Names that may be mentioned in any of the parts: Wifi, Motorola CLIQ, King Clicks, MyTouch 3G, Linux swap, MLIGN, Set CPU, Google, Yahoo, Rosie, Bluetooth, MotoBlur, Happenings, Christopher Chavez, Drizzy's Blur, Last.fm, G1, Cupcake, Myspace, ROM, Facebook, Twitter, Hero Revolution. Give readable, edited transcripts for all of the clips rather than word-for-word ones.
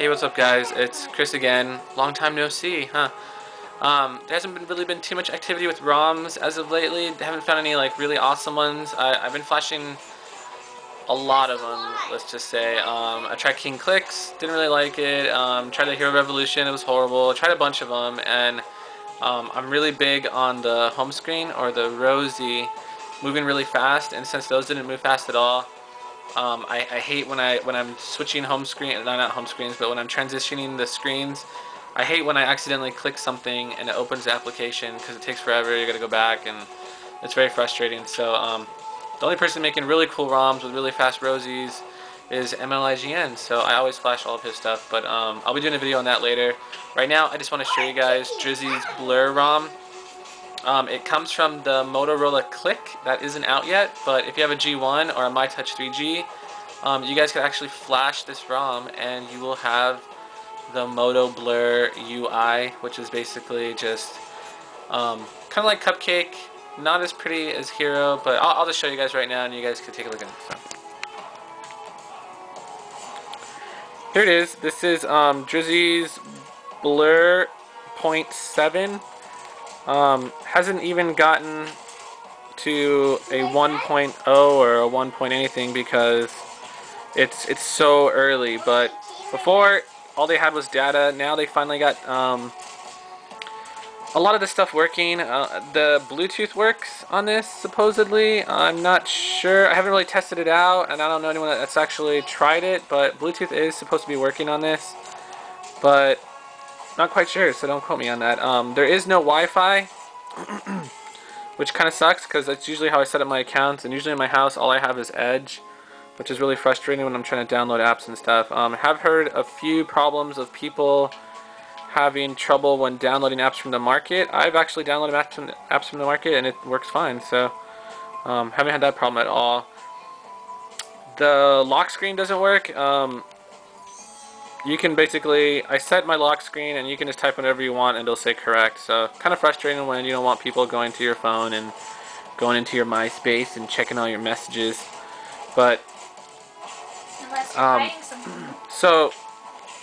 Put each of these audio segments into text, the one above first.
Hey, what's up guys, it's Chris again. Long time no see, huh? There hasn't really been too much activity with ROMs as of lately. I haven't found any like really awesome ones. I've been flashing a lot of them, let's just say. I tried King Clicks, didn't really like it. Tried the Hero Revolution, it was horrible. I tried a bunch of them, and I'm really big on the home screen, or the Rosie, moving really fast, and since those didn't move fast at all, I hate when I'm switching home screen, not home screens, but when I'm transitioning the screens. I hate when I accidentally click something and it opens the application because it takes forever. You got to go back, and it's very frustrating. So the only person making really cool ROMs with really fast Rosies is MLIGN. So I always flash all of his stuff, but I'll be doing a video on that later. Right now, I just want to show you guys Drizzy's Blur ROM. It comes from the Motorola CLIQ. That isn't out yet, but if you have a G1 or a MyTouch 3G, you guys can actually flash this ROM and you will have the MotoBlur UI, which is basically just kind of like Cupcake, not as pretty as Hero, but I'll just show you guys right now and you guys can take a look at it. So here it is. This is Drizzy's Blur 0.7. Hasn't even gotten to a 1.0 or a 1. Anything because it's so early. But before, all they had was data. Now they finally got a lot of this stuff working. The Bluetooth works on this, supposedly. I'm not sure. I haven't really tested it out, and I don't know anyone that's actually tried it, but Bluetooth is supposed to be working on this, but not quite sure, so don't quote me on that. There is no Wi-Fi, which kind of sucks because that's usually how I set up my accounts, and usually in my house all I have is Edge, which is really frustrating when I'm trying to download apps and stuff. I have heard a few problems of people having trouble when downloading apps from the market. I've actually downloaded apps from the market and it works fine, so haven't had that problem at all. The lock screen doesn't work. You can basically, I set my lock screen and you can just type whatever you want and it'll say correct. So kind of frustrating when you don't want people going to your phone and going into your MySpace and checking all your messages. But so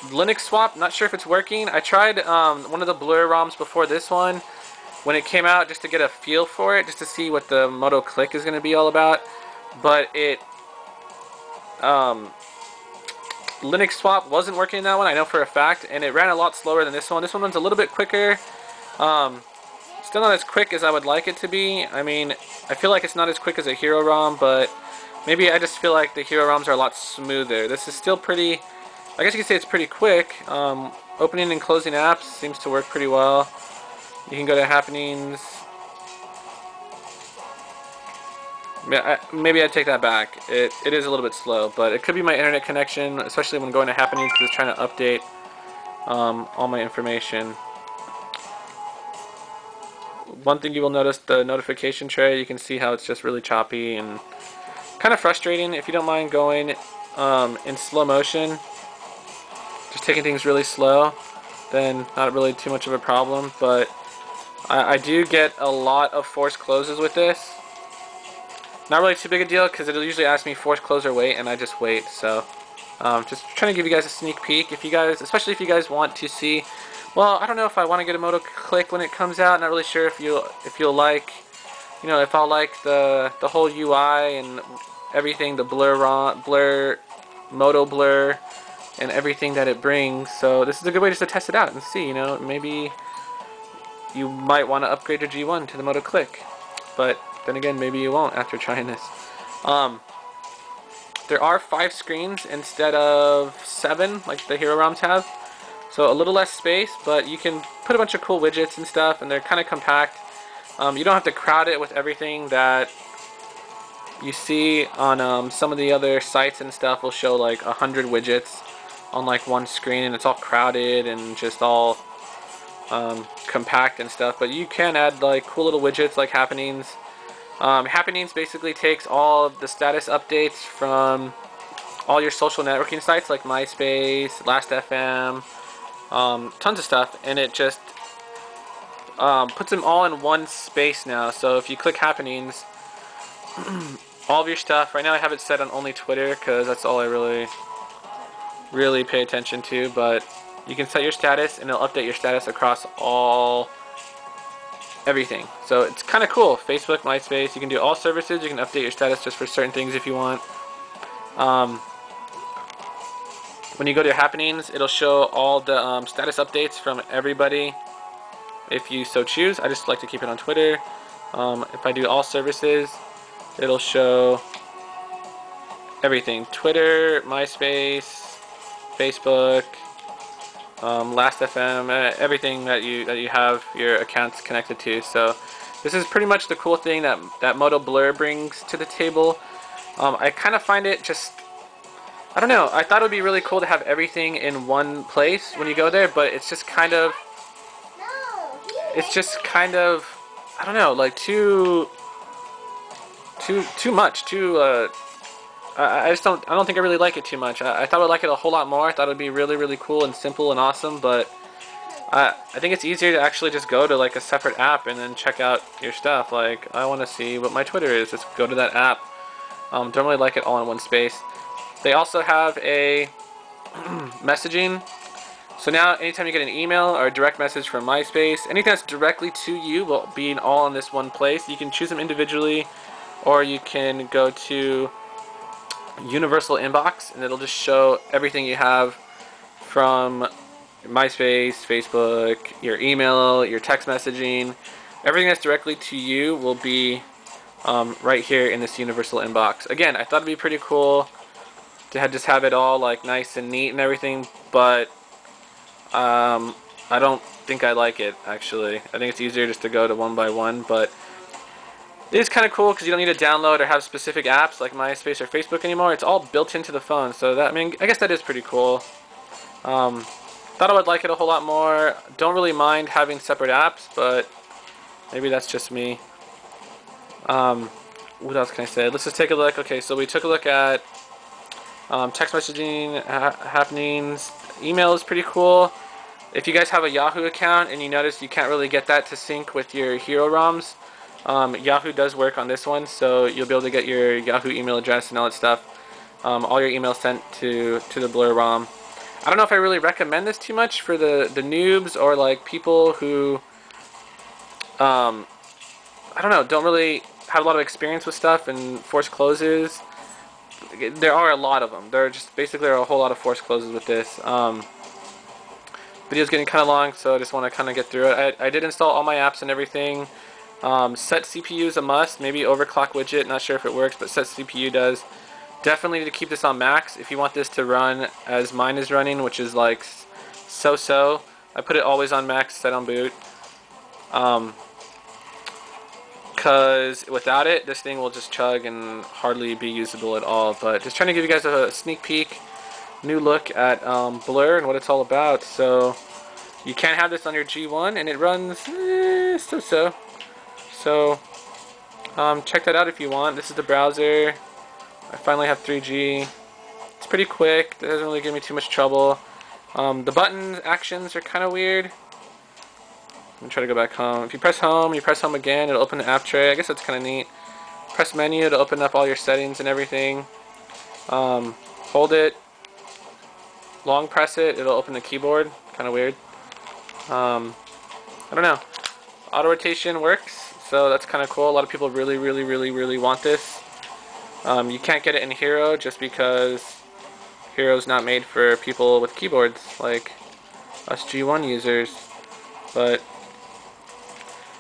Linux swap, not sure if it's working. I tried one of the Blur ROMs before this one when it came out, just to get a feel for it, just to see what the Moto CLIQ is going to be all about. But it Linux swap wasn't working in that one, I know for a fact, and it ran a lot slower than this one. This one runs a little bit quicker. Still not as quick as I would like it to be. I mean, I feel like it's not as quick as a Hero ROM, but maybe I just feel like the Hero ROMs are a lot smoother. This is still pretty, I guess you could say it's pretty quick. Opening and closing apps seems to work pretty well. You can go to Happenings. Maybe I'd take that back. It is a little bit slow, but it could be my internet connection, especially when going to Happenings, because it's trying to update all my information. One thing you will notice, the notification tray, you can see how it's just really choppy and kind of frustrating. If you don't mind going in slow motion, just taking things really slow, then not really too much of a problem. But I do get a lot of forced closes with this. Not really too big a deal because it'll usually ask me force close or wait, and I just wait. So just trying to give you guys a sneak peek, if you guys, especially if you guys want to see. Well, I don't know if I want to get a Moto CLIQ when it comes out. Not really sure if you'll like, you know, if I'll like the whole UI and everything, the Moto Blur, and everything that it brings. So this is a good way just to test it out and see. You know, maybe you might want to upgrade your G1 to the Moto CLIQ, but then again, maybe you won't after trying this. There are 5 screens instead of 7, like the Hero ROMs have. So a little less space, but you can put a bunch of cool widgets and stuff, and they're kind of compact. You don't have to crowd it with everything that you see on some of the other sites and stuff. Will show like 100 widgets on like one screen, and it's all crowded and just all compact and stuff. But you can add like cool little widgets like Happenings. Happenings basically takes all of the status updates from all your social networking sites like MySpace, Last.fm, tons of stuff, and it just puts them all in one space now. So if you click Happenings, all of your stuff, right now I have it set on only Twitter because that's all I really really pay attention to, but you can set your status and it'll update your status across everything. So it's kind of cool. Facebook, MySpace, you can do all services. You can update your status just for certain things if you want. When you go to Happenings, it'll show all the status updates from everybody if you so choose. I just like to keep it on Twitter. If I do all services, it'll show everything. Twitter, MySpace, Facebook, Last.fm, everything that you have your accounts connected to. So this is pretty much the cool thing that MotoBlur brings to the table. I kind of find it just, I don't know, I thought it would be really cool to have everything in one place when you go there, but it's just kind of, I don't know, like too much. I don't think I really like it too much. I thought I would like it a whole lot more. I thought it would be really, really cool and simple and awesome, but I think it's easier to actually just go to like a separate app and then check out your stuff. Like, I want to see what my Twitter is. Just go to that app. Don't really like it all in one space. They also have a messaging. So now anytime you get an email or a direct message from MySpace, anything that's directly to you will be all in this one place. You can choose them individually, or you can go to universal inbox and it'll just show everything you have from MySpace, Facebook, your email, your text messaging. Everything that's directly to you will be right here in this universal inbox. Again, I thought it'd be pretty cool to just have it all like nice and neat and everything, but I don't think I like it actually. I think it's easier just to go to one by one, but it is kind of cool because you don't need to download or have specific apps like MySpace or Facebook anymore. It's all built into the phone, so that, I mean, I guess that is pretty cool. Thought I would like it a whole lot more. Don't really mind having separate apps, but maybe that's just me. What else can I say? Let's just take a look. Okay, so we took a look at text messaging, Happenings. Email is pretty cool. If you guys have a Yahoo account and you notice you can't really get that to sync with your Hero ROMs, Yahoo does work on this one, so you'll be able to get your Yahoo email address and all that stuff, all your emails sent to the Blur ROM. I don't know if I really recommend this too much for the noobs or like people who I don't know, don't really have a lot of experience with stuff and force closes. There are a lot of them. There are just basically a whole lot of force closes with this. Video's getting kind of long, so I just want to kind of get through it. I did install all my apps and everything. Set CPU is a must. Maybe overclock widget, not sure if it works, but set CPU does. Definitely need to keep this on max if you want this to run as mine is running, which is like so-so. I put it always on max, set on boot, because without it this thing will just chug and hardly be usable at all. But just trying to give you guys a sneak peek, new look at Blur and what it's all about. So you can have this on your G1 and it runs so-so. So check that out if you want. This is the browser. I finally have 3G. It's pretty quick. It doesn't really give me too much trouble. The button actions are kind of weird. I'm going to try to go back home. If you press home, you press home again, it'll open the app tray. I guess that's kind of neat. Press menu, it'll open up all your settings and everything. Hold it. Long press it, it'll open the keyboard. Kind of weird. I don't know. Auto rotation works. So that's kind of cool. A lot of people really, really, really, really want this. You can't get it in Hero just because Hero's not made for people with keyboards like us G1 users. But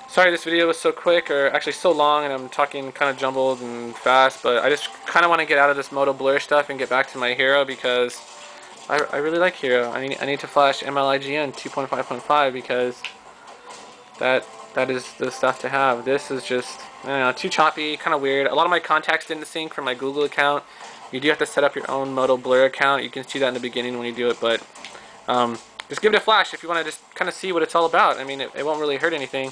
sorry this video was so quick, or actually so long, and I'm talking kind of jumbled and fast, but I just kind of want to get out of this MotoBlur stuff and get back to my Hero because I really like Hero. I need to flash MLIGN 2.5.5 because that is the stuff to have. This is just, I don't know, too choppy, kind of weird. A lot of my contacts didn't sync from my Google account. You do have to set up your own MotoBlur account. You can see that in the beginning when you do it, but just give it a flash if you want to just kind of see what it's all about. I mean, it won't really hurt anything.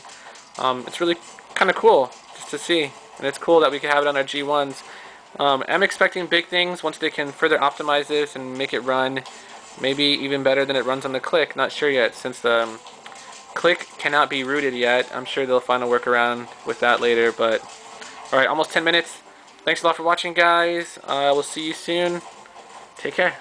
It's really kind of cool just to see, and it's cool that we can have it on our G1s. I'm expecting big things once they can further optimize this and make it run maybe even better than it runs on the CLIQ. Not sure yet, since the CLIQ cannot be rooted yet. I'm sure they'll find a workaround with that later, but alright, almost 10 minutes. Thanks a lot for watching, guys. We'll see you soon. Take care.